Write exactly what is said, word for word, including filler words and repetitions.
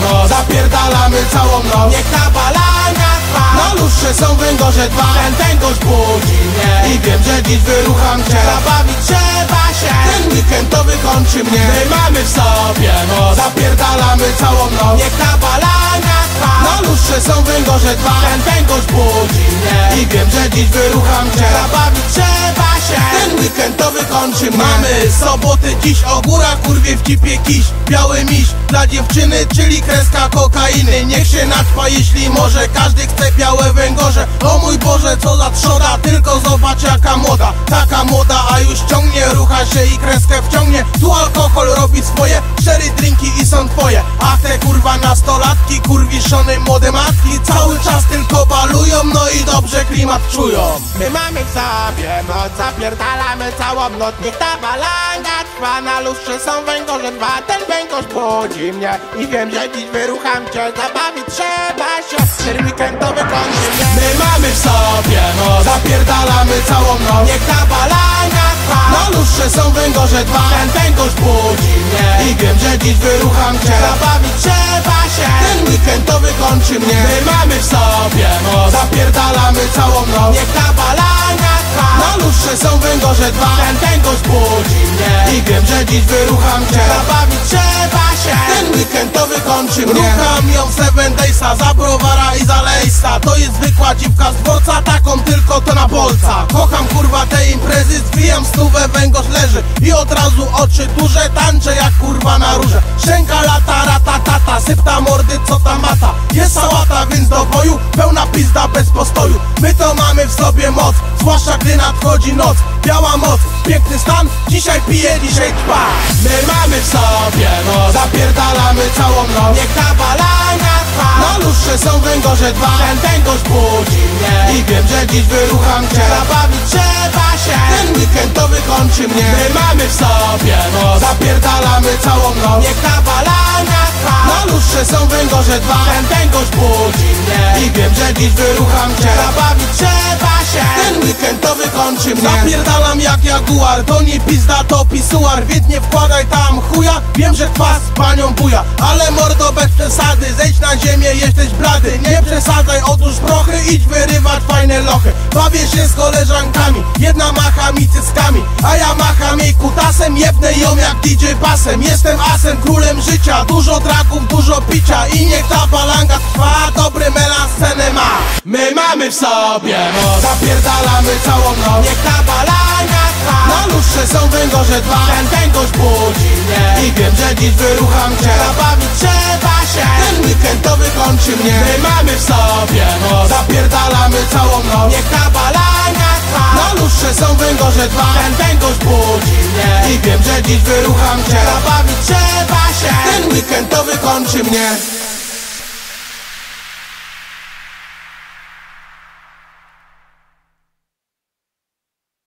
no zapierdalamy całą noc. Niech na balania trwa, na lustrze są węgorze dwa. Ten węgorz budzi mnie i wiem, że dziś wyrucham cię. Zabawić trzeba się, ten weekend to wykończy mnie. My mamy w sobie no zapierdalamy całą noc. Niech na balania trwa, na lustrze są węgorze dwa. Ten węgorz budzi mnie i wiem, że dziś wyrucham cię. Zabawić trzeba się, ten weekend to wykończy mnie. Mamy sobotę dziś, o górach kurwie w cipie kiś. Biały miś dla dziewczyny, czyli kreska kokainy. Niech się natrwa, jeśli może. Każdy chce białe węgorze. O mój Boże, co za trzoda. Tylko zobacz jaka młoda, taka młoda, a już ciągnie, rucha się i kreskę wciągnie. Tu alkohol robi swoje, cztery drinki i są twoje. Ach te kurwa nastolatki, kurwiszone młode matki, cały czas tylko balują, no i dobrze klimat czują. My mamy w sobie noc, zapierdalamy całą noc. Niech ta balanga trwa, na lustrze są węgorze dwa. Ten węgorz budzi mnie i wiem, że dziś wyrucham cię. Zabawić trzeba się, ten weekend to wykończy mnie. My mamy w sobie noc, zapierdalamy całą noc. Niech ta balanga trwa, na lustrze są węgorze dwa. Ten węgorz budzi mnie i wiem, że dziś wyrucham cię. Zabawić trzeba się, ten weekend to wykończy mnie. My mamy w sobie noc, zapierdalamy całą noc. Niech ta balanga trwa, na lustrze są węgorze dwa. Ten węgorz budzi mnie i wiem, że dziś wyrucham cię. Zabawić trzeba się, ten weekend to wykończy mnie. Rucham ją w Seven Daysa, za browara i za lejsa. To jest zwykła dziwka z dworca, taką tylko to na bolca. Kocham kurwa te imprezy, zwijam stówę, węgorz leży i od razu oczy duże, tańczę jak kurwa na róże. Szczęka lata, rata, tata, sypta mordy, co tam mata. Jest sałata, więc do boju, pełna pizda bez postoju. My to mamy w sobie moc, zwłaszcza gdy nadchodzi noc. Biała moc, piękny stan, dzisiaj pije, dzisiaj trwa. My mamy w sobie noc, zapierdalamy całą noc. Niech ta balania trwa, na lustrze są węgorze dwa. Ten węgorz budzi mnie i wiem, że dziś wyrucham cię. Zabawić trzeba się, ten weekend to wykończy mnie. My mamy w sobie noc, zapierdalamy całą noc. Niech ta balania trwa, na lustrze są węgorze dwa. Ten węgorz budzi mnie i wiem, że dziś wyrucham cię. Zabawić trzeba się, ten weekend to wykończy mnie. Zapierdalam jak jaguar, to nie pizda, to pisuar. Więc nie wkładaj tam chuja, wiem, że kwas panią buja. Ale mordo bez przesady, zejdź na ziemię, jesteś blady. Nie przesadzaj, otóż prochy, idź wyrywać fajne lochy. Bawię się z koleżankami, jedna macha mi cyckami, a ja macham jej kutasem, jebnę ją jak D J pasem. Jestem asem, królem życia, dużo draków, dużo picia. I niech ta balanga trwa, dobry melan scenę ma. My mamy w sobie moc, zapierdalamy całą noc. Niech ta balania trwa, na lustrze są węgorze dwa. Ten węgorz budzi mnie i wiem, że dziś wyrucham cię. Zabawić trzeba się, ten weekend to wykończy mnie. My mamy w sobie moc, zapierdalamy całą noc. Niech ta balania trwa, na lustrze są węgorze dwa. Ten węgorz budzi mnie i wiem, że dziś wyrucham cię. Zabawić trzeba się, ten weekend to wykończy mnie.